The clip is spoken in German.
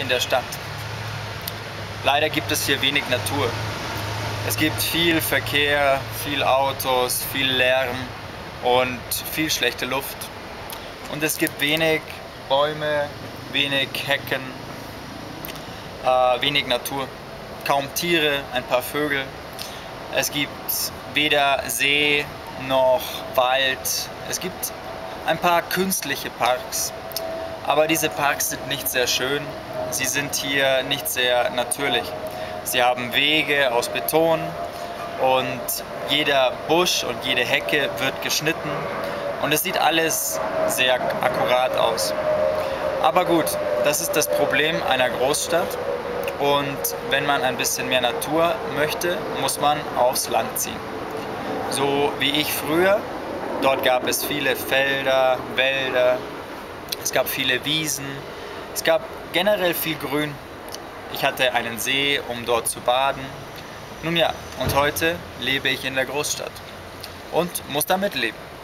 In der Stadt. Leider gibt es hier wenig Natur. Es gibt viel Verkehr, viel Autos, viel Lärm und viel schlechte Luft. Und es gibt wenig Bäume, wenig Hecken, wenig Natur. Kaum Tiere, ein paar Vögel. Es gibt weder See noch Wald. Es gibt ein paar künstliche Parks. Aber diese Parks sind nicht sehr schön, sie sind hier nicht sehr natürlich. Sie haben Wege aus Beton und jeder Busch und jede Hecke wird geschnitten und es sieht alles sehr akkurat aus. Aber gut, das ist das Problem einer Großstadt und wenn man ein bisschen mehr Natur möchte, muss man aufs Land ziehen. So wie ich früher, dort gab es viele Felder, Wälder. Es gab viele Wiesen, es gab generell viel Grün. Ich hatte einen See, um dort zu baden. Nun ja, und heute lebe ich in der Großstadt und muss damit leben.